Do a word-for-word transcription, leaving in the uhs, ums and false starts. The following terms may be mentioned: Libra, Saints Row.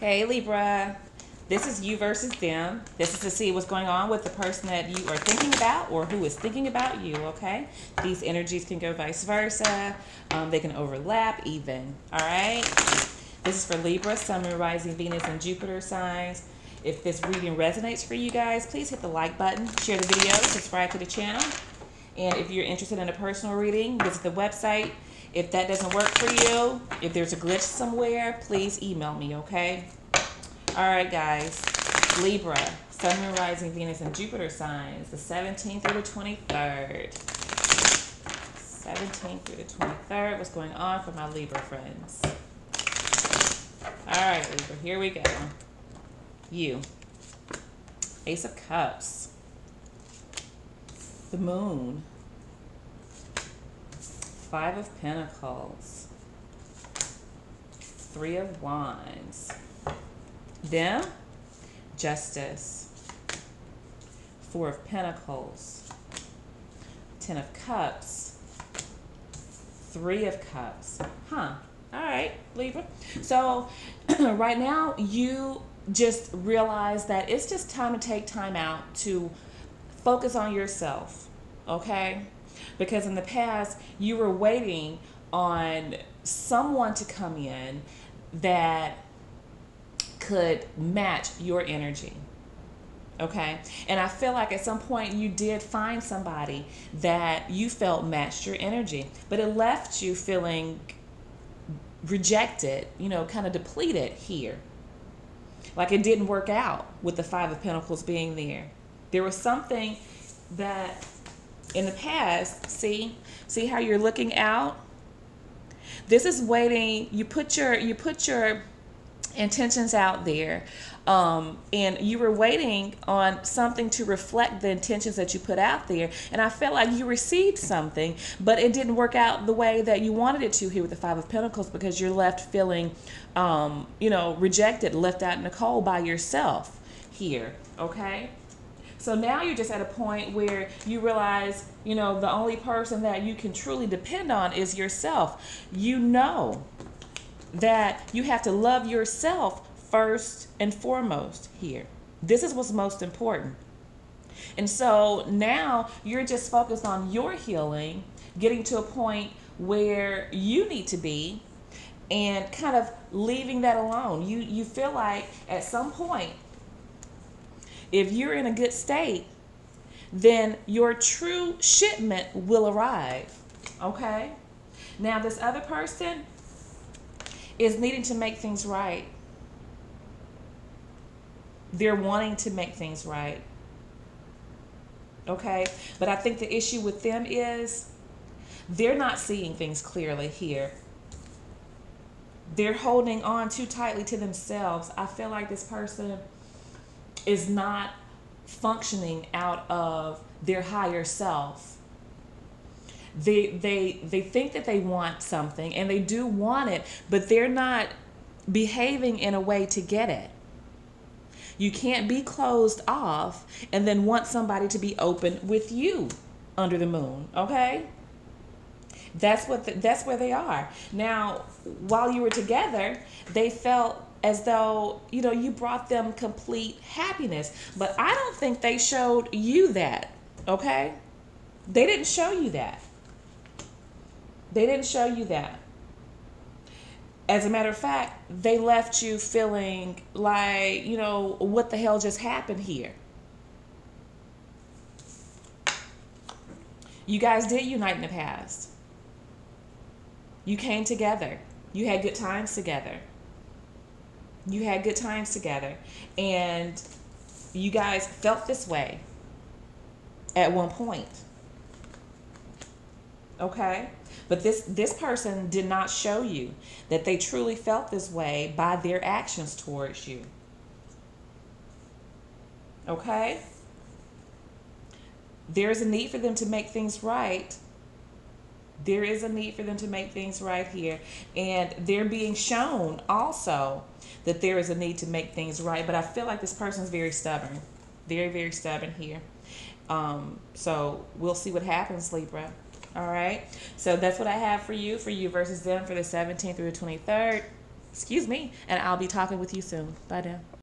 Hey Libra, this is you versus them. This is to see what's going on with the person that you are thinking about or who is thinking about you, okay? These energies can go vice versa. Um, they can overlap even, all right? This is for Libra, Sun, Moon, Rising, Venus, and Jupiter signs. If this reading resonates for you guys, please hit the like button, share the video, subscribe to the channel. And if you're interested in a personal reading, visit the website. If that doesn't work for you, if there's a glitch somewhere, please email me, okay? All right, guys. Libra, Sun, Moon, Rising, Venus, and Jupiter signs, the seventeenth through the twenty-third. seventeenth through the twenty-third. What's going on for my Libra friends? All right, Libra, here we go. You. Ace of Cups. The Moon. Five of Pentacles. Three of Wands. Them. Justice. Four of Pentacles. Ten of Cups. Three of Cups. Huh. All right, Libra. So right now you just realize that it's just time to take time out to focus on yourself, okay? Because in the past, you were waiting on someone to come in that could match your energy, okay? And I feel like at some point you did find somebody that you felt matched your energy, but it left you feeling rejected, you know, kind of depleted here. Like it didn't work out with the Five of Pentacles being there. There was something that... in the past, see, see how you're looking out. This is waiting. You put your you put your intentions out there, um, and you were waiting on something to reflect the intentions that you put out there. And I felt like you received something, but it didn't work out the way that you wanted it to here with the Five of Pentacles, because you're left feeling, um, you know, rejected, left out in the cold by yourself here. Okay. So now you're just at a point where you realize, you know, the only person that you can truly depend on is yourself. You know that you have to love yourself first and foremost here. This is what's most important. And so now you're just focused on your healing, getting to a point where you need to be and kind of leaving that alone. You, you feel like at some point, if you're in a good state, then your true shipment will arrive, okay? Now, this other person is needing to make things right. They're wanting to make things right, okay? But I think the issue with them is they're not seeing things clearly here. They're holding on too tightly to themselves. I feel like this person is not functioning out of their higher self. They, they, they think that they want something and they do want it, but they're not behaving in a way to get it. You can't be closed off and then want somebody to be open with you under the moon, okay? That's what the, that's where they are. Now, while you were together, they felt as though, you know, you brought them complete happiness. But I don't think they showed you that, okay? They didn't show you that. They didn't show you that. As a matter of fact, they left you feeling like, you know, what the hell just happened here? You guys did unite in the past. You came together. You had good times together. You had good times together, and you guys felt this way at one point, okay? But this, this person did not show you that they truly felt this way by their actions towards you, okay? There is a need for them to make things right. There is a need for them to make things right here. And they're being shown also that there is a need to make things right. But I feel like this person's very stubborn. Very, very stubborn here. Um, so we'll see what happens, Libra. All right. So that's what I have for you, for you versus them, for the seventeenth through the twenty-third. Excuse me. And I'll be talking with you soon. Bye now.